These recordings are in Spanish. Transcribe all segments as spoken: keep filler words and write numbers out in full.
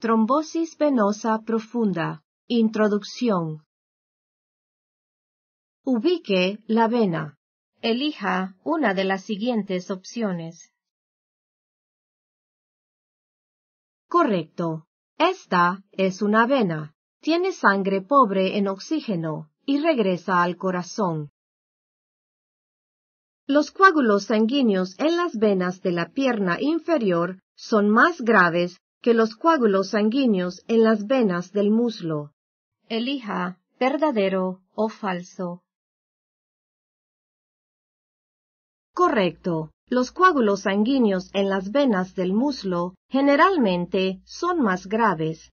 Trombosis venosa profunda. Introducción. Ubique la vena. Elija una de las siguientes opciones. Correcto. Esta es una vena. Tiene sangre pobre en oxígeno y regresa al corazón. Los coágulos sanguíneos en las venas de la pierna inferior son más graves que los coágulos sanguíneos en las venas del muslo. Elija verdadero o falso. Correcto. Los coágulos sanguíneos en las venas del muslo generalmente son más graves.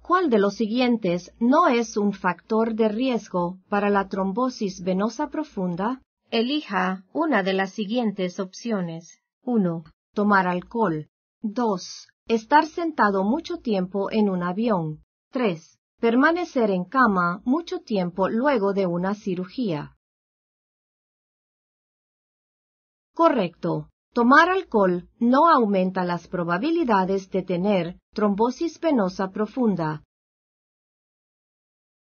¿Cuál de los siguientes no es un factor de riesgo para la trombosis venosa profunda? Elija una de las siguientes opciones. uno. Tomar alcohol. dos. Estar sentado mucho tiempo en un avión. tres. Permanecer en cama mucho tiempo luego de una cirugía. Correcto. Tomar alcohol no aumenta las probabilidades de tener trombosis venosa profunda.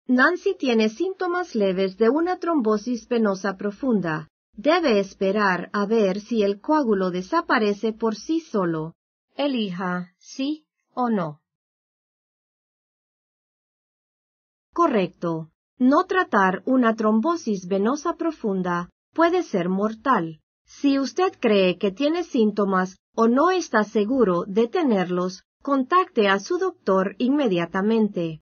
Nancy tiene síntomas leves de una trombosis venosa profunda. Debe esperar a ver si el coágulo desaparece por sí solo. Elija sí o no. Correcto. No tratar una trombosis venosa profunda puede ser mortal. Si usted cree que tiene síntomas o no está seguro de tenerlos, contacte a su doctor inmediatamente.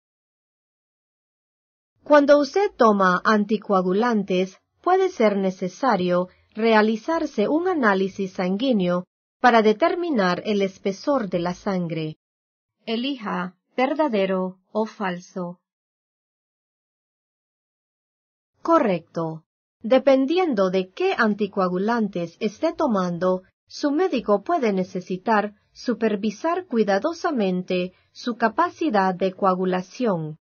Cuando usted toma anticoagulantes, puede ser necesario realizarse un análisis sanguíneo para determinar el espesor de la sangre. Elija verdadero o falso. Correcto. Dependiendo de qué anticoagulantes esté tomando, su médico puede necesitar supervisar cuidadosamente su capacidad de coagulación.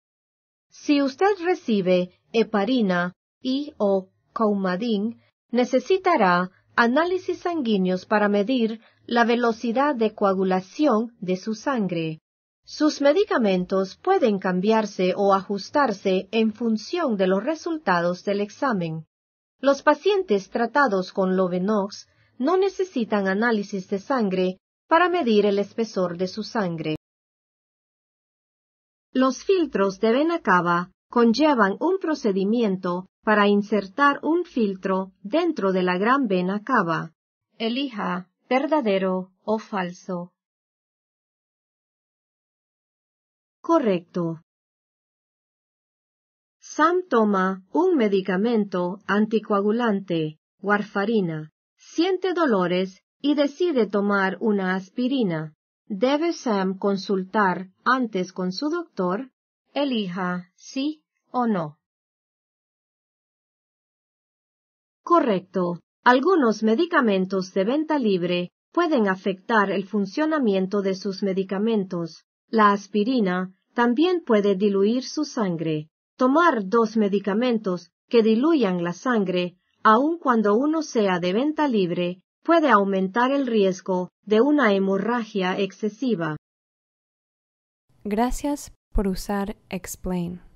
Si usted recibe heparina y o coumadin, necesitará análisis sanguíneos para medir la velocidad de coagulación de su sangre. Sus medicamentos pueden cambiarse o ajustarse en función de los resultados del examen. Los pacientes tratados con Lovenox no necesitan análisis de sangre para medir el espesor de su sangre. Los filtros de vena cava conllevan un procedimiento para insertar un filtro dentro de la gran vena cava. Elija verdadero o falso. Correcto. Sam toma un medicamento anticoagulante, warfarina, siente dolores y decide tomar una aspirina. ¿Debe Sam consultar antes con su doctor? Elija sí o no. Correcto. Algunos medicamentos de venta libre pueden afectar el funcionamiento de sus medicamentos. La aspirina también puede diluir su sangre. Tomar dos medicamentos que diluyan la sangre, aun cuando uno sea de venta libre, puede aumentar el riesgo de una hemorragia excesiva. Gracias por usar Explain.